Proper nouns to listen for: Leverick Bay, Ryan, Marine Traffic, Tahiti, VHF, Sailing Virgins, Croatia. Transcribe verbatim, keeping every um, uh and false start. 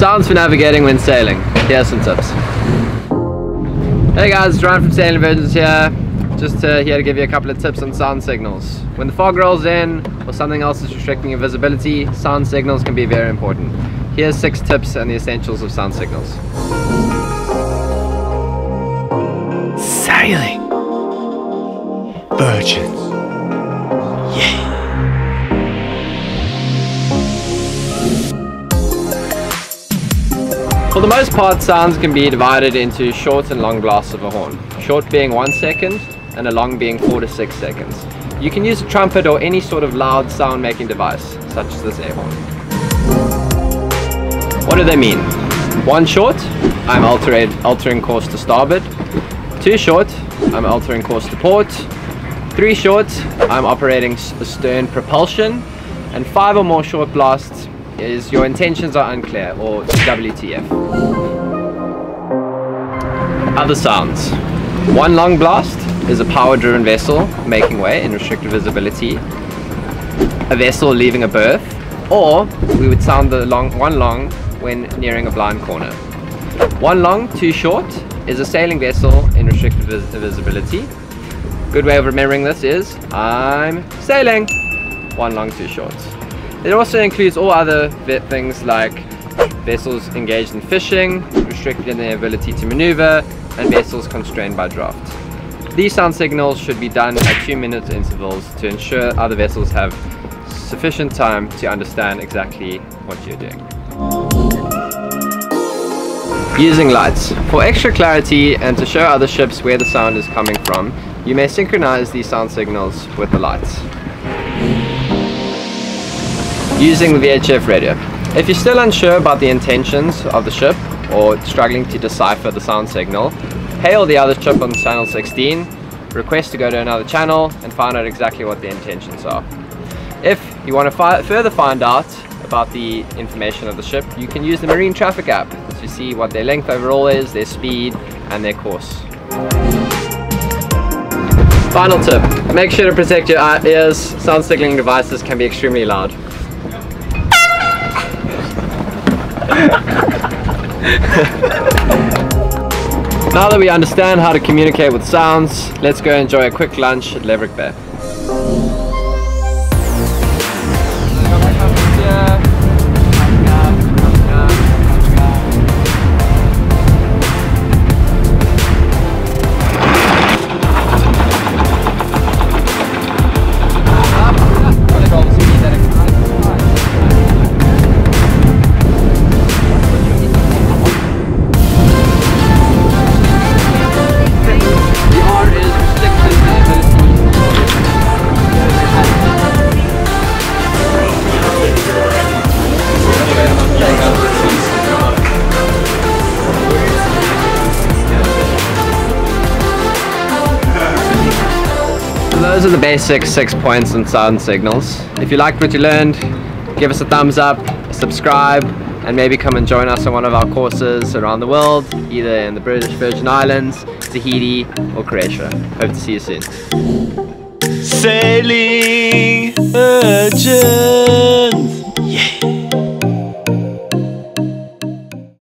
Sounds for navigating when sailing. Here's some tips. Hey guys, it's Ryan from Sailing Virgins here. Just uh, here to give you a couple of tips on sound signals. When the fog rolls in or something else is restricting your visibility, sound signals can be very important. Here's six tips and the essentials of sound signals. Sailing Virgins. Yeah. For the most part, sounds can be divided into short and long blasts of a horn. Short being one second and a long being four to six seconds. You can use a trumpet or any sort of loud sound making device, such as this air horn. What do they mean? One short, I'm altered, altering course to starboard. Two short, I'm altering course to port. Three short, I'm operating stern propulsion. And five or more short blasts, is your intentions are unclear, or W T F. Other sounds. One long blast is a power-driven vessel making way in restricted visibility, a vessel leaving a berth, or we would sound the long, one long when nearing a blind corner. One long, two short is a sailing vessel in restricted vis visibility. Good way of remembering this is, I'm sailing. One long, two shorts. It also includes all other things like vessels engaged in fishing, restricted in their ability to maneuver, and vessels constrained by draft. These sound signals should be done at two minute intervals to ensure other vessels have sufficient time to understand exactly what you're doing. Using lights. For extra clarity and to show other ships where the sound is coming from, you may synchronize these sound signals with the lights. Using the V H F radio. If you're still unsure about the intentions of the ship or struggling to decipher the sound signal, hail the other ship on channel sixteen, request to go to another channel and find out exactly what the intentions are. If you want to fi further find out about the information of the ship, you can use the Marine Traffic app to see what their length overall is, their speed and their course. Final tip, make sure to protect your ears. Sound signaling devices can be extremely loud. Now that we understand how to communicate with sounds, let's go enjoy a quick lunch at Leverick Bay. Those are the basic six points on sound signals. If you liked what you learned, give us a thumbs up, subscribe, and maybe come and join us on one of our courses around the world, either in the British Virgin Islands, Tahiti, or Croatia. Hope to see you soon. Sailing Virgins.